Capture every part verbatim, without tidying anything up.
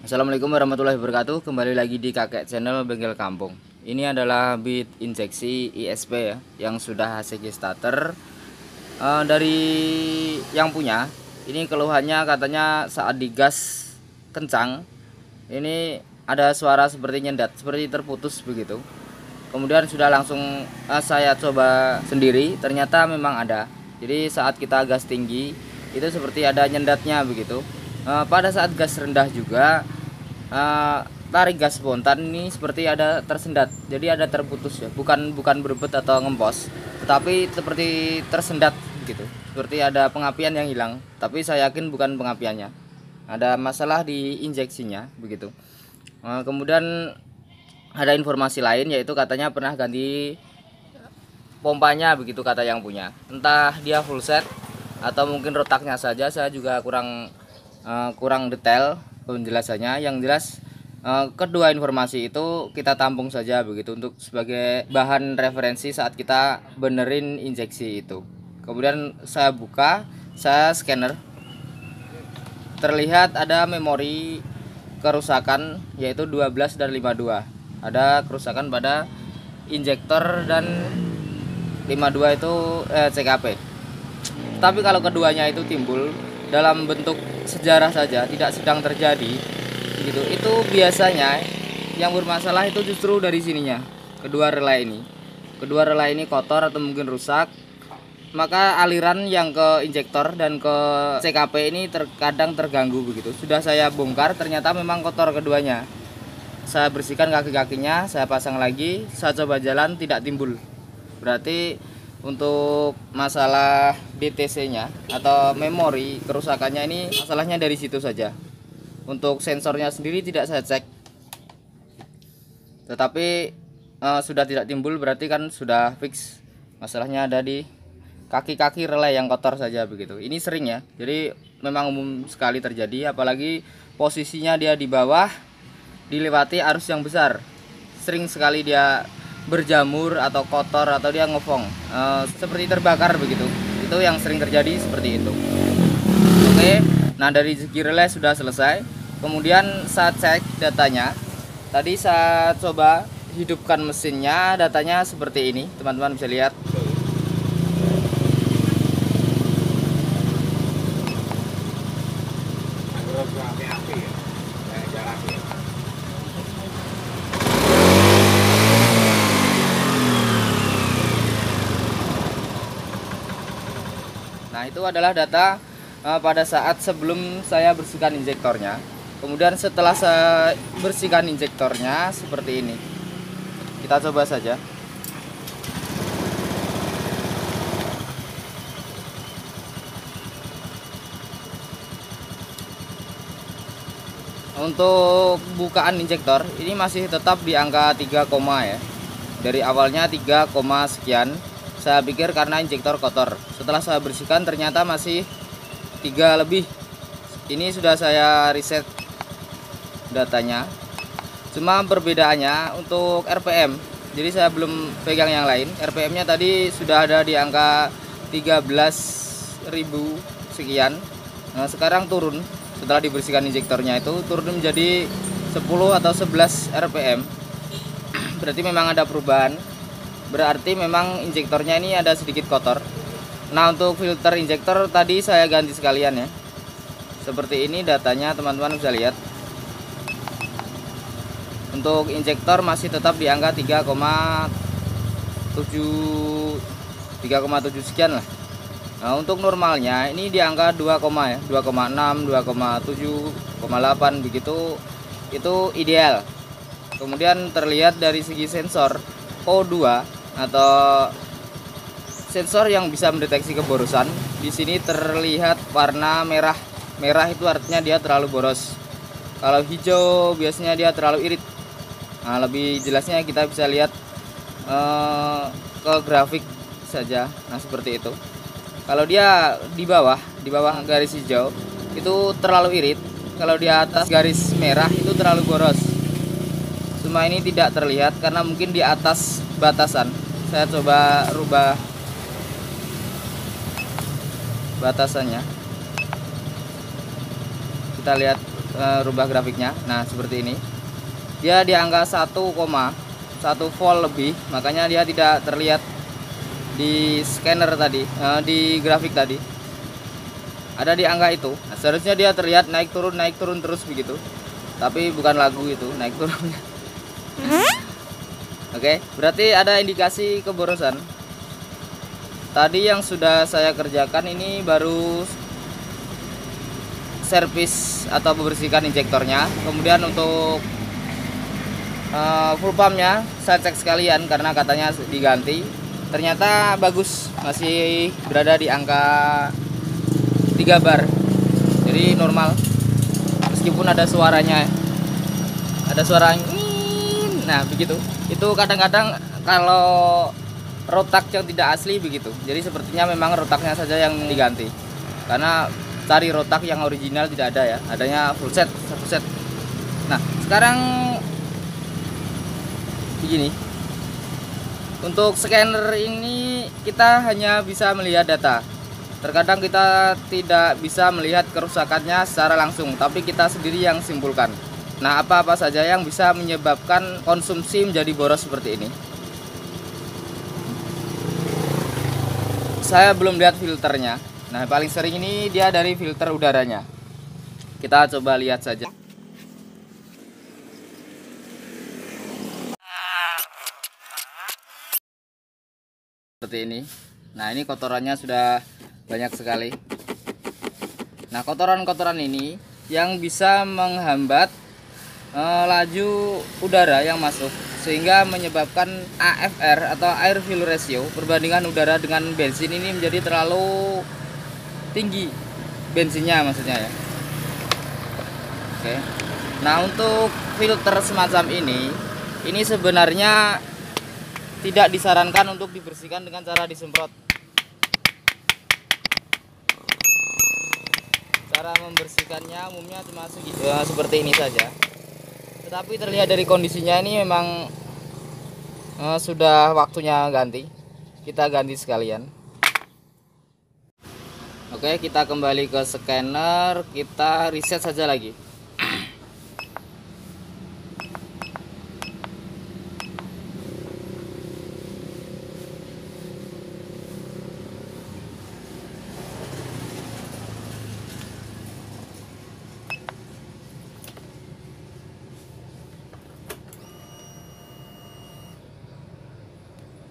Assalamualaikum warahmatullahi wabarakatuh. Kembali lagi di Kakek Channel Bengkel Kampung. Ini adalah bit injeksi I S P ya, yang sudah H C G starter e, dari yang punya. Ini keluhannya katanya saat digas kencang ini ada suara seperti nyendat, seperti terputus begitu. Kemudian sudah langsung e, saya coba sendiri, ternyata memang ada. Jadi saat kita gas tinggi itu seperti ada nyendatnya begitu. Uh, pada saat gas rendah juga uh, tarik gas spontan ini seperti ada tersendat, jadi ada terputus ya, bukan bukan berebet atau ngempos, tetapi seperti tersendat gitu, seperti ada pengapian yang hilang, tapi saya yakin bukan pengapiannya, ada masalah di injeksinya begitu. Uh, kemudian ada informasi lain, yaitu katanya pernah ganti pompanya begitu kata yang punya, entah dia full set atau mungkin rotaknya saja, saya juga kurang Uh, kurang detail penjelasannya. Yang jelas uh, kedua informasi itu kita tampung saja begitu, untuk sebagai bahan referensi saat kita benerin injeksi itu. Kemudian saya buka, saya scanner, terlihat ada memori kerusakan, yaitu dua belas dan lima puluh dua. Ada kerusakan pada injektor dan lima puluh dua itu eh, C K P. Tapi kalau keduanya itu timbul dalam bentuk sejarah saja, tidak sedang terjadi gitu, itu biasanya yang bermasalah itu justru dari sininya, kedua relay ini kedua relay ini kotor atau mungkin rusak, maka aliran yang ke injektor dan ke C K P ini terkadang terganggu begitu. Sudah saya bongkar, ternyata memang kotor keduanya. Saya bersihkan kaki-kakinya, saya pasang lagi, saya coba jalan, tidak timbul. Berarti untuk masalah D T C nya atau memori kerusakannya ini masalahnya dari situ saja. Untuk sensornya sendiri tidak saya cek, tetapi e, sudah tidak timbul, berarti kan sudah fix masalahnya ada di kaki-kaki relay yang kotor saja begitu. Ini sering ya, jadi memang umum sekali terjadi, apalagi posisinya dia di bawah dilewati arus yang besar, sering sekali dia berjamur atau kotor atau dia ngefong e, seperti terbakar begitu. Itu yang sering terjadi seperti itu. Oke, nah dari segi relay sudah selesai. Kemudian saya cek datanya. Tadi saya coba hidupkan mesinnya, datanya seperti ini, teman-teman bisa lihat. Nah, itu adalah data uh, pada saat sebelum saya bersihkan injektornya. Kemudian setelah saya bersihkan injektornya seperti ini. Kita coba saja. Untuk bukaan injektor ini masih tetap di angka tiga, ya. Dari awalnya tiga, sekian. Saya pikir karena injektor kotor. Setelah saya bersihkan ternyata masih tiga lebih. Ini sudah saya reset datanya. Cuma perbedaannya untuk R P M. Jadi saya belum pegang yang lain. R P M-nya tadi sudah ada di angka tiga belas ribu sekian. Nah, sekarang turun setelah dibersihkan injektornya itu turun menjadi sepuluh atau sebelas R P M. Berarti memang ada perubahan. Berarti memang injektornya ini ada sedikit kotor. Nah, untuk filter injektor tadi saya ganti sekalian ya. Seperti ini datanya, teman-teman bisa lihat. Untuk injektor masih tetap di angka tiga koma tujuh sekian lah. Nah, untuk normalnya ini di angka dua, ya, dua koma enam, dua koma tujuh, dua koma delapan begitu. Itu ideal. Kemudian terlihat dari segi sensor O dua atau sensor yang bisa mendeteksi keborosan. Di sini terlihat warna merah. Merah itu artinya dia terlalu boros. Kalau hijau biasanya dia terlalu irit. Nah, lebih jelasnya kita bisa lihat eh, ke grafik saja. Nah, seperti itu. Kalau dia di bawah, di bawah garis hijau itu terlalu irit. Kalau di atas garis merah itu terlalu boros. Cuma ini tidak terlihat karena mungkin di atas batasan. Saya coba rubah batasannya. Kita lihat e, uh, rubah grafiknya. Nah seperti ini, dia di angka satu koma satu volt lebih, makanya dia tidak terlihat di scanner tadi, uh, di grafik tadi ada di angka itu. Nah, seharusnya dia terlihat naik turun naik turun terus begitu, tapi bukan lagu itu naik turunnya. Oke, berarti ada indikasi keborosan. Tadi yang sudah saya kerjakan ini baru servis atau membersihkan injektornya. Kemudian untuk uh, full pumpnya saya cek sekalian karena katanya diganti. Ternyata bagus, masih berada di angka tiga bar. Jadi normal. Meskipun ada suaranya. Ada suara. Nah, begitu. Itu kadang-kadang kalau rotak yang tidak asli begitu. Jadi sepertinya memang rotaknya saja yang diganti. Karena cari rotak yang original tidak ada ya. Adanya full set, satu set. Nah, sekarang begini. Untuk scanner ini kita hanya bisa melihat data. Terkadang kita tidak bisa melihat kerusakannya secara langsung, tapi kita sendiri yang simpulkan. Nah, apa-apa saja yang bisa menyebabkan konsumsi menjadi boros seperti ini. Saya belum lihat filternya. Nah, paling sering ini dia dari filter udaranya. Kita coba lihat saja. Seperti ini. Nah, ini kotorannya sudah banyak sekali. Nah, kotoran-kotoran ini yang bisa menghambat laju udara yang masuk, sehingga menyebabkan A F R atau air fuel ratio, perbandingan udara dengan bensin ini menjadi terlalu tinggi, bensinnya maksudnya ya. Oke. Nah, untuk filter semacam ini ini sebenarnya tidak disarankan untuk dibersihkan dengan cara disemprot. Cara membersihkannya umumnya cuma segitu, nah, seperti ini saja. Tapi terlihat dari kondisinya ini memang eh, sudah waktunya ganti. Kita ganti sekalian. Oke, kita kembali ke scanner. Kita reset saja lagi.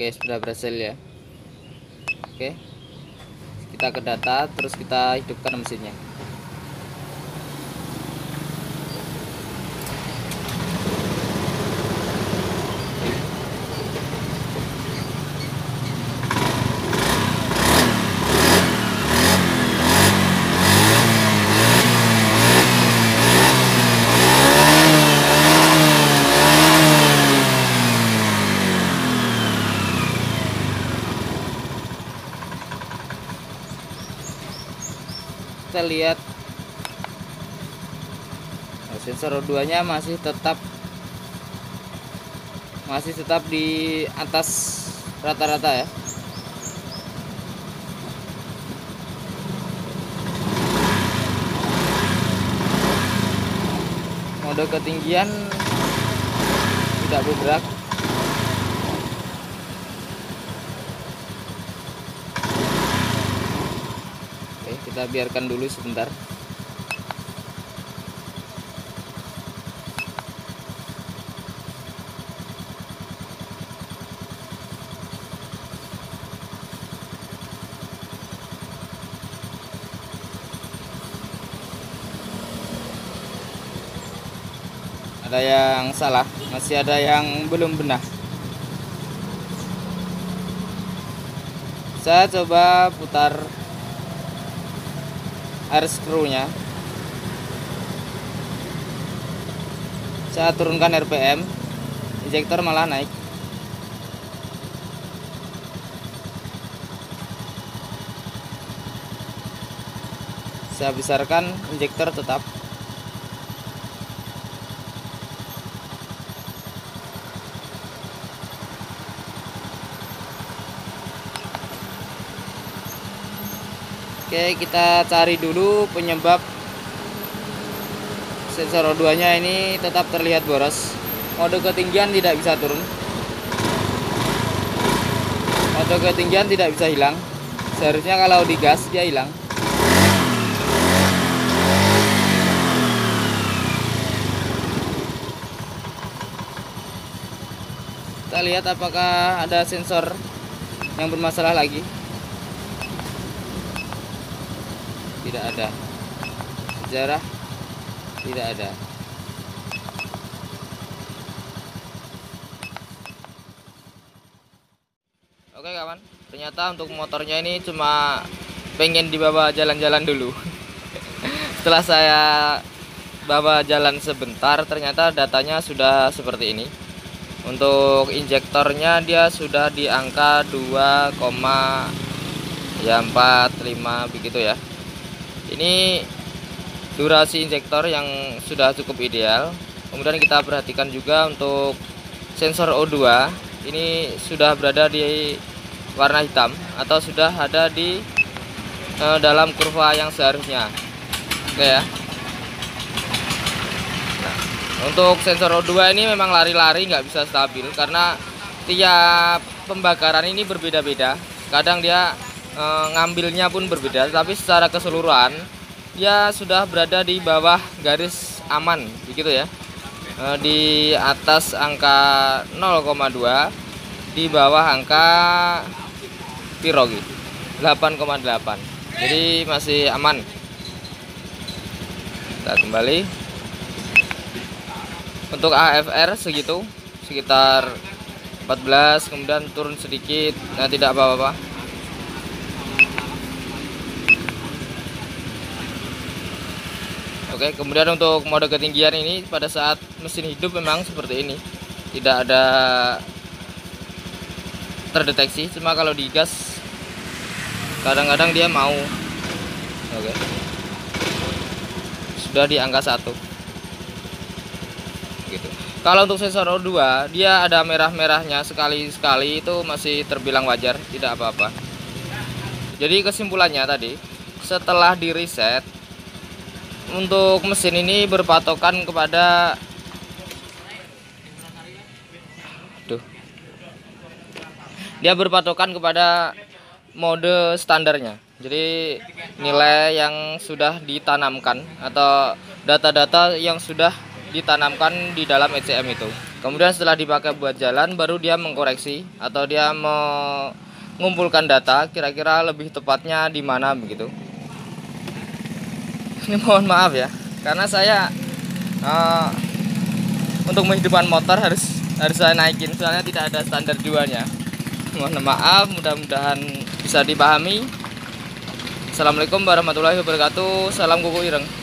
Oke, sudah berhasil ya. Oke, kita ke data, terus kita hidupkan mesinnya. Kita lihat, nah, sensor O dua nya masih tetap masih tetap di atas rata-rata ya. Mode ketinggian tidak bergerak. Kita biarkan dulu sebentar. Ada yang salah, masih ada yang belum benar. Saya coba putar air screw-nya. Saya turunkan R P M, injektor malah naik. Saya besarkan, injektor tetap. Oke, kita cari dulu penyebab sensor O dua-nya ini tetap terlihat boros. Mode ketinggian tidak bisa turun. Mode ketinggian tidak bisa hilang. Seharusnya kalau digas dia hilang. Kita lihat apakah ada sensor yang bermasalah lagi. Tidak ada. Sejarah tidak ada. Oke kawan, ternyata untuk motornya ini cuma pengen dibawa jalan-jalan dulu. Setelah saya bawa jalan sebentar, ternyata datanya sudah seperti ini. Untuk injektornya dia sudah di angka dua koma empat lima begitu ya. Ini durasi injektor yang sudah cukup ideal. Kemudian kita perhatikan juga untuk sensor O dua, ini sudah berada di warna hitam atau sudah ada di eh, dalam kurva yang seharusnya. Oke ya. Untuk sensor O dua ini memang lari-lari, nggak bisa stabil karena tiap pembakaran ini berbeda-beda. Kadang dia e, ngambilnya pun berbeda, tapi secara keseluruhan dia sudah berada di bawah garis aman, begitu ya. E, di atas angka nol koma dua, di bawah angka pirogi delapan koma delapan. Jadi masih aman. Kita kembali. Untuk A F R segitu, sekitar empat belas, kemudian turun sedikit, nah tidak apa-apa. Oke, kemudian untuk mode ketinggian ini pada saat mesin hidup memang seperti ini. Tidak ada terdeteksi, cuma kalau digas kadang-kadang dia mau. Oke. Sudah di angka satu. Gitu. Kalau untuk sensor O dua dia ada merah-merahnya sekali-sekali, itu masih terbilang wajar, tidak apa-apa. Jadi kesimpulannya tadi setelah di reset, untuk mesin ini berpatokan kepada Aduh. dia berpatokan kepada mode standarnya. Jadi nilai yang sudah ditanamkan atau data-data yang sudah ditanamkan di dalam E C M itu. Kemudian setelah dipakai buat jalan, baru dia mengkoreksi atau dia mengumpulkan data kira-kira lebih tepatnya di mana begitu. Ini mohon maaf ya, karena saya uh, untuk menghidupkan motor harus harus saya naikin, soalnya tidak ada standar jualnya. Mohon maaf, mudah-mudahan bisa dipahami. Assalamualaikum warahmatullahi wabarakatuh. Salam kuku ireng.